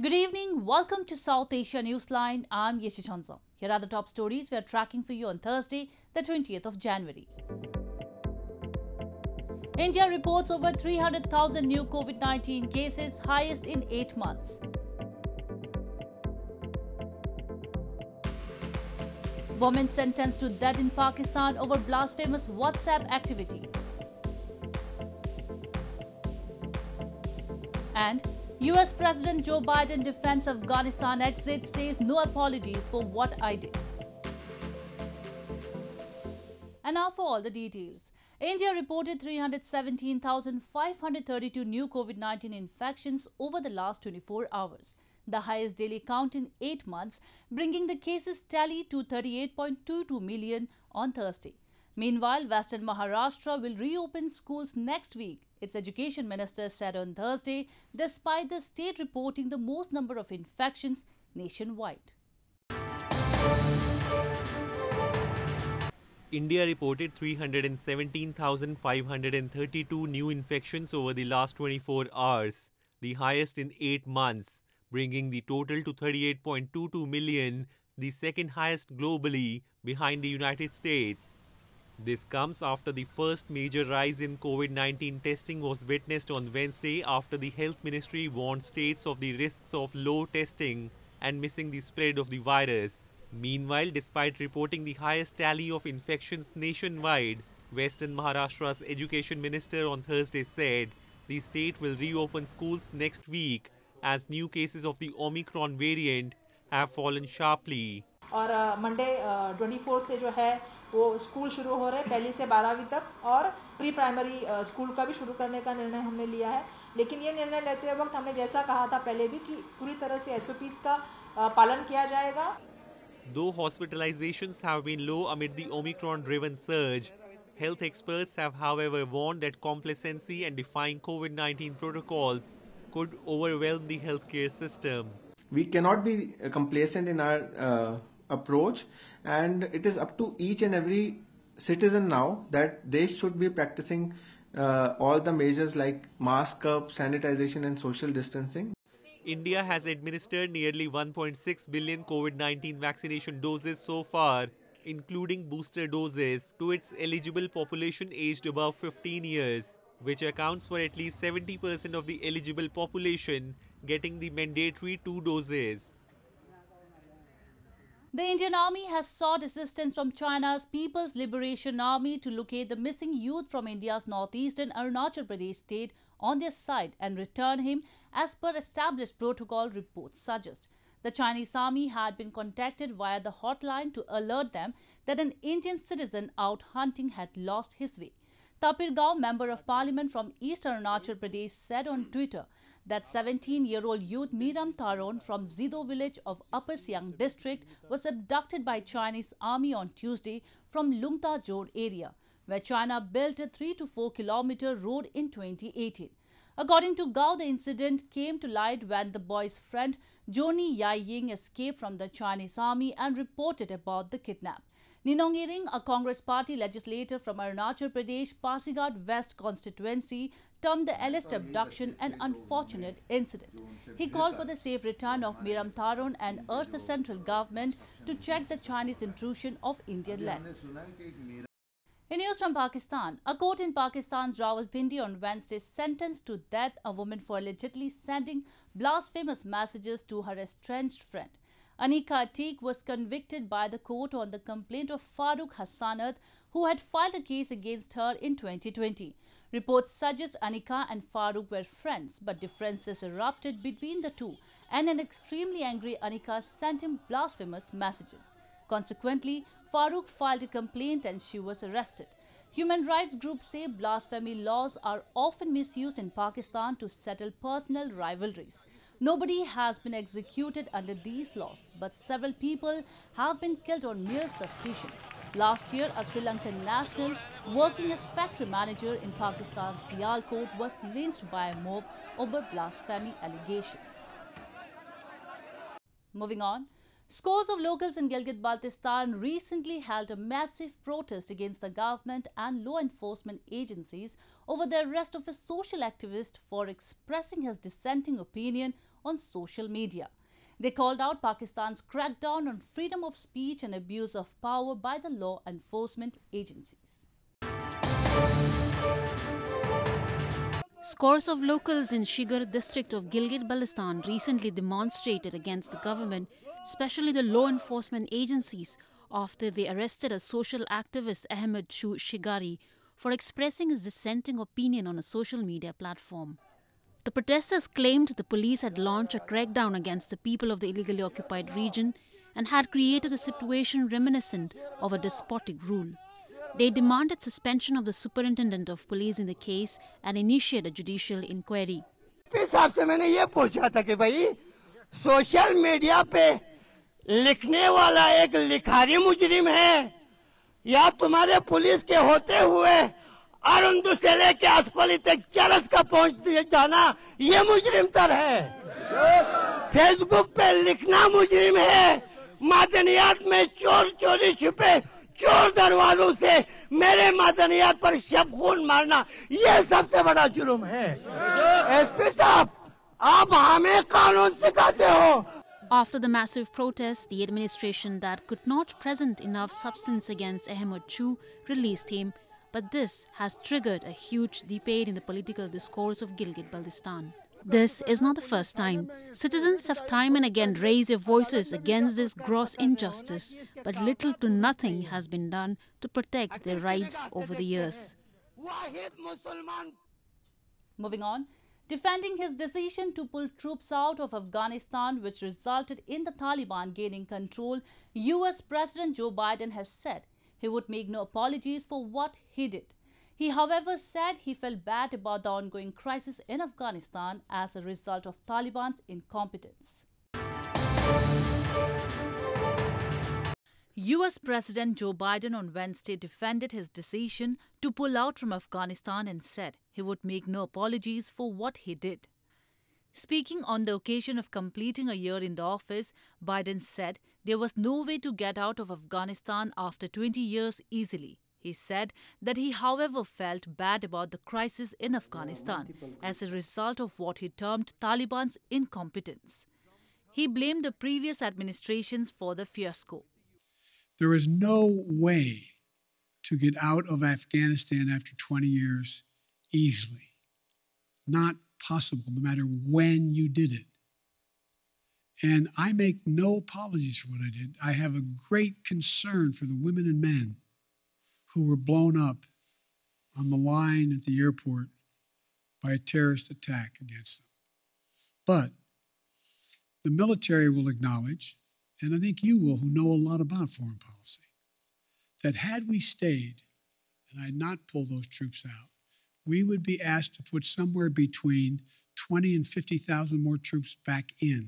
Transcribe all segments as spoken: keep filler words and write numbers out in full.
Good evening, welcome to South Asia Newsline. I'm Yeshe Chonzo. Here are the top stories we are tracking for you on Thursday, the twentieth of January. India reports over three hundred thousand new COVID nineteen cases, highest in eight months. Woman sentenced to death in Pakistan over blasphemous WhatsApp activity. And U S President Joe Biden defends Afghanistan exit, says no apologies for what I did. And now for all the details. India reported three hundred seventeen thousand five hundred thirty-two new COVID nineteen infections over the last twenty-four hours, the highest daily count in eight months, bringing the cases tally to thirty-eight point two two million on Thursday. Meanwhile, Western Maharashtra will reopen schools next week, its education minister said on Thursday, despite the state reporting the most number of infections nationwide. India reported three hundred seventeen thousand five hundred thirty-two new infections over the last twenty-four hours, the highest in eight months, bringing the total to thirty-eight point two two million, the second highest globally, behind the United States. This comes after the first major rise in COVID nineteen testing was witnessed on Wednesday after the Health Ministry warned states of the risks of low testing and missing the spread of the virus. Meanwhile, despite reporting the highest tally of infections nationwide, Western Maharashtra's education minister on Thursday said the state will reopen schools next week as new cases of the Omicron variant have fallen sharply. और Monday twenty-fourth से जो है वो school शुरू हो रहे हैं पहली से बारहवीं तक और प्री प्राइमरी स्कूल का भी शुरू करने का निर्णय हमने लिया है लेकिन ये निर्णय लेते वक्त हमने जैसा कहा था पहले भी कि पूरी तरह से S O Ps का पालन किया जाएगा. Though hospitalizations have been low amid the Omicron-driven surge, health experts have however warned that complacency and defying COVID nineteen protocols could overwhelm the healthcare system. We cannot be complacent in our uh, approach, and it is up to each and every citizen now that they should be practicing uh, all the measures like mask up, sanitization and social distancing. India has administered nearly one point six billion COVID nineteen vaccination doses so far, including booster doses, to its eligible population aged above fifteen years, which accounts for at least seventy percent of the eligible population getting the mandatory two doses. The Indian Army has sought assistance from China's People's Liberation Army to locate the missing youth from India's northeastern Arunachal Pradesh state on their side and return him as per established protocol, reports suggest. The Chinese army had been contacted via the hotline to alert them that an Indian citizen out hunting had lost his way. Tapir Gao, Member of Parliament from East Arunachal Pradesh, said on Twitter that seventeen-year-old youth Miram Taron from Zido village of Upper Siang district was abducted by Chinese army on Tuesday from Lungta Jor area, where China built a three to four kilometer road in twenty eighteen. According to Gao, the incident came to light when the boy's friend Johny Yaiying escaped from the Chinese army and reported about the kidnap. Ninong Ering, a Congress party legislator from Arunachal Pradesh, Pasighat West constituency, termed the alleged abduction an unfortunate incident. He called for the safe return of Miram Taron and urged the central government to check the Chinese intrusion of Indian lands. In news from Pakistan, a court in Pakistan's Rawalpindi on Wednesday sentenced to death a woman for allegedly sending blasphemous messages to her estranged friend. Anika Atiq was convicted by the court on the complaint of Farooq Hassanad, who had filed a case against her in twenty twenty. Reports suggest Anika and Farooq were friends, but differences erupted between the two, and an extremely angry Anika sent him blasphemous messages. Consequently, Farooq filed a complaint and she was arrested. Human rights groups say blasphemy laws are often misused in Pakistan to settle personal rivalries. Nobody has been executed under these laws, but several people have been killed on mere suspicion. Last year, a Sri Lankan national working as factory manager in Pakistan's Sialkot was lynched by a mob over blasphemy allegations. Moving on, scores of locals in Gilgit-Baltistan recently held a massive protest against the government and law enforcement agencies over the arrest of a social activist for expressing his dissenting opinion on social media. They called out Pakistan's crackdown on freedom of speech and abuse of power by the law enforcement agencies. Scores of locals in Shigar district of Gilgit-Baltistan recently demonstrated against the government, especially the law enforcement agencies, after they arrested a social activist Ahmed Shu Shigari for expressing his dissenting opinion on a social media platform. The protesters claimed the police had launched a crackdown against the people of the illegally occupied region and had created a situation reminiscent of a despotic rule. They demanded suspension of the superintendent of police in the case and initiate a judicial inquiry. Social media पे लिखने वाला एक लिखारी मुजरिम है या तुम्हारे police के होते हुए अरुंधु से लेके अस्कोली तक चरस का पहुंच दिए जाना ये मुजरिमतर है. फेसबुक पे लिखना मुजरिम है. मदनियात में चोर चोरी छुपे चोर दरवाजों से मेरे मदनियात पर शबखून मारना ये सबसे बड़ा जुर्म है. एसपी साहब After the massive protest, the administration that could not present enough substance against Ahmed Shu released him, but this has triggered a huge debate in the political discourse of Gilgit-Baltistan. This is not the first time. Citizens have time and again raised their voices against this gross injustice, but little to nothing has been done to protect their rights over the years. Moving on. Defending his decision to pull troops out of Afghanistan, which resulted in the Taliban gaining control, U S President Joe Biden has said he would make no apologies for what he did. He, however, said he felt bad about the ongoing crisis in Afghanistan as a result of Taliban's incompetence. U S President Joe Biden on Wednesday defended his decision to pull out from Afghanistan and said he would make no apologies for what he did. Speaking on the occasion of completing a year in the office, Biden said there was no way to get out of Afghanistan after twenty years easily. He said that he, however, felt bad about the crisis in Afghanistan as a result of what he termed Taliban's incompetence. He blamed the previous administrations for the fiasco. There is no way to get out of Afghanistan after twenty years easily. Not possible, no matter when you did it. And I make no apologies for what I did. I have a great concern for the women and men who were blown up on the line at the airport by a terrorist attack against them. But the military will acknowledge, and I think you will, who know a lot about foreign policy, that had we stayed and I had not pulled those troops out, we would be asked to put somewhere between twenty and fifty thousand more troops back in.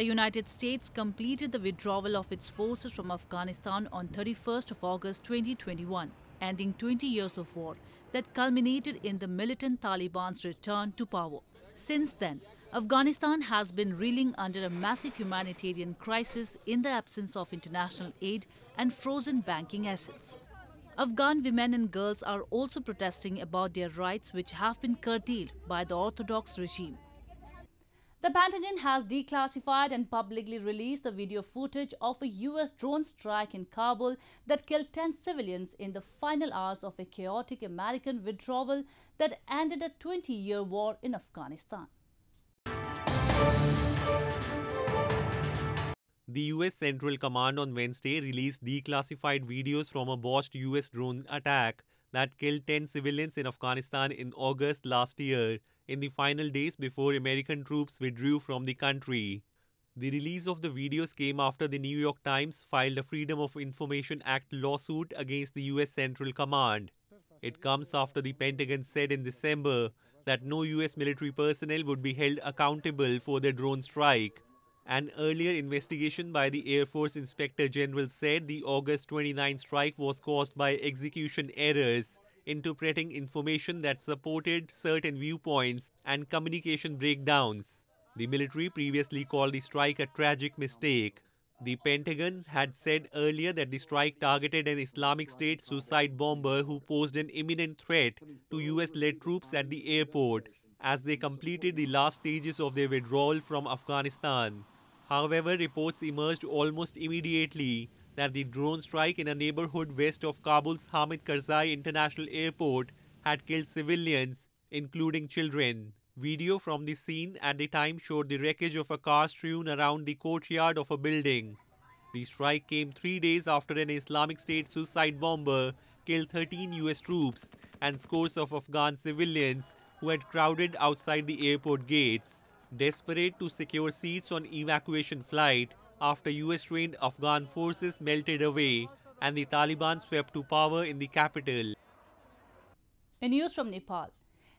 The United States completed the withdrawal of its forces from Afghanistan on thirty-first of August twenty twenty-one, ending twenty years of war that culminated in the militant Taliban's return to power. Since then, Afghanistan has been reeling under a massive humanitarian crisis in the absence of international aid and frozen banking assets. Afghan women and girls are also protesting about their rights, which have been curtailed by the orthodox regime. The Pentagon has declassified and publicly released the video footage of a U S drone strike in Kabul that killed ten civilians in the final hours of a chaotic American withdrawal that ended a twenty-year war in Afghanistan. The U S Central Command on Wednesday released declassified videos from a botched U S drone attack that killed ten civilians in Afghanistan in August last year, in the final days before American troops withdrew from the country. The release of the videos came after the New York Times filed a Freedom of Information Act lawsuit against the U S Central Command. It comes after the Pentagon said in December that no U S military personnel would be held accountable for their drone strike. An earlier investigation by the Air Force Inspector General said the August twenty-ninth strike was caused by execution errors, interpreting information that supported certain viewpoints, and communication breakdowns. The military previously called the strike a tragic mistake. The Pentagon had said earlier that the strike targeted an Islamic State suicide bomber who posed an imminent threat to U S-led troops at the airport, as they completed the last stages of their withdrawal from Afghanistan. However, reports emerged almost immediately that the drone strike in a neighborhood west of Kabul's Hamid Karzai International Airport had killed civilians, including children. Video from the scene at the time showed the wreckage of a car strewn around the courtyard of a building. The strike came three days after an Islamic State suicide bomber killed thirteen U S troops and scores of Afghan civilians who had crowded outside the airport gates. Desperate to secure seats on evacuation flight, after U S-trained Afghan forces melted away and the Taliban swept to power in the capital. In news from Nepal.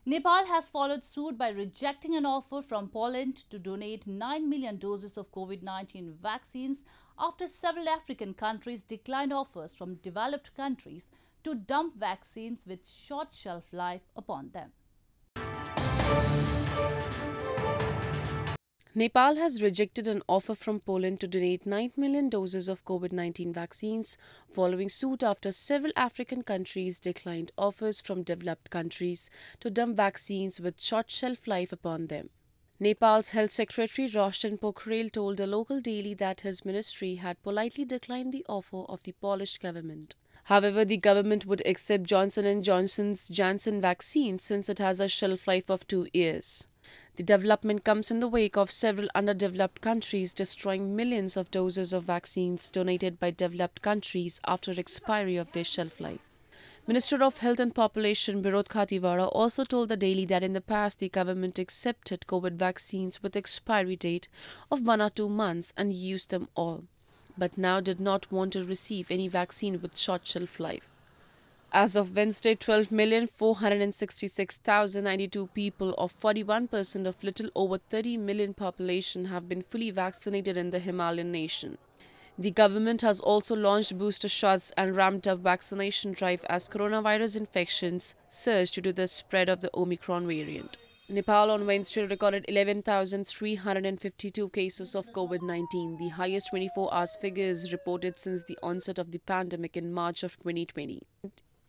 Nepal has followed suit by rejecting an offer from Poland to donate nine million doses of COVID nineteen vaccines after several African countries declined offers from developed countries to dump vaccines with short shelf life upon them. Nepal has rejected an offer from Poland to donate nine million doses of COVID nineteen vaccines, following suit after several African countries declined offers from developed countries to dump vaccines with short shelf life upon them. Nepal's Health Secretary Roshan Pokhrel told a local daily that his ministry had politely declined the offer of the Polish government. However, the government would accept Johnson and Johnson's Janssen vaccine since it has a shelf life of two years. The development comes in the wake of several underdeveloped countries destroying millions of doses of vaccines donated by developed countries after expiry of their shelf life. Minister of Health and Population Birot Khatiwara also told the Daily that in the past the government accepted COVID vaccines with expiry date of one or two months and used them all, but now did not want to receive any vaccine with short shelf life. As of Wednesday, twelve million four hundred sixty-six thousand ninety-two people, or forty-one percent of little over thirty million population, have been fully vaccinated in the Himalayan nation. The government has also launched booster shots and ramped up vaccination drive as coronavirus infections surged due to the spread of the Omicron variant. Nepal on Wednesday recorded eleven thousand three hundred fifty-two cases of COVID nineteen, the highest twenty-four hours figures reported since the onset of the pandemic in March of twenty twenty.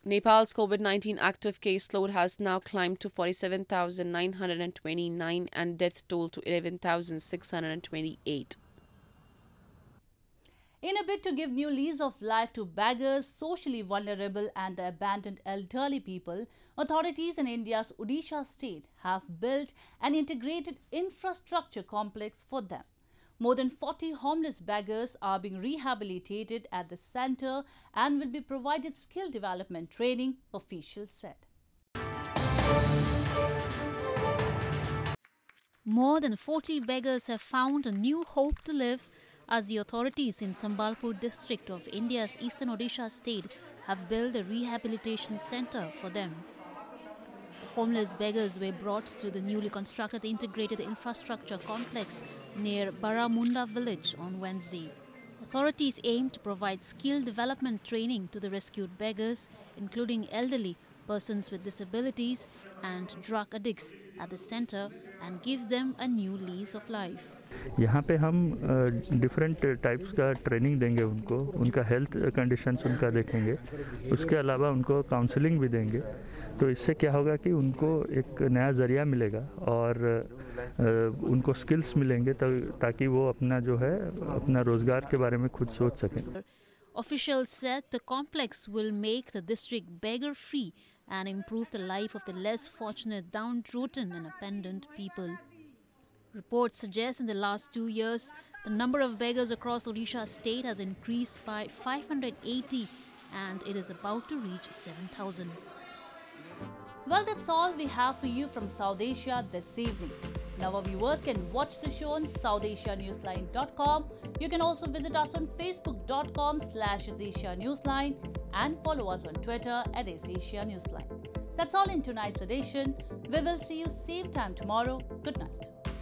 Nepal's COVID nineteen active caseload has now climbed to forty-seven thousand nine hundred twenty-nine and death toll to eleven thousand six hundred twenty-eight. In a bid to give new lease of life to beggars, socially vulnerable and the abandoned elderly people, authorities in India's Odisha state have built an integrated infrastructure complex for them. More than forty homeless beggars are being rehabilitated at the center and will be provided skill development training, officials said. More than forty beggars have found a new hope to live as the authorities in Sambalpur district of India's eastern Odisha state have built a rehabilitation center for them. Homeless beggars were brought to the newly constructed integrated infrastructure complex near Baramunda village on Wednesday. Authorities aim to provide skill development training to the rescued beggars, including elderly, persons with disabilities and drug addicts at the center, and give them a new lease of life. यहाँ पे हम different types का training देंगे उनको, उनका health conditions उनका देखेंगे, उसके अलावा उनको counseling भी देंगे, तो इससे क्या होगा कि उनको एक नया जरिया मिलेगा और उनको skills मिलेंगे ताकि वो अपना जो है अपना रोजगार के बारे में खुद सोच सकें. Officials said the complex will make the district beggar-free and improve the life of the less fortunate, downtrodden and abandoned people. Reports suggest in the last two years, the number of beggars across Odisha state has increased by five hundred eighty and it is about to reach seven thousand. Well, that's all we have for you from South Asia this evening. Now our viewers can watch the show on South Asia Newsline dot com. You can also visit us on Facebook dot com slash Asia Newsline and follow us on Twitter at Asia Newsline. That's all in tonight's edition. We will see you same time tomorrow. Good night.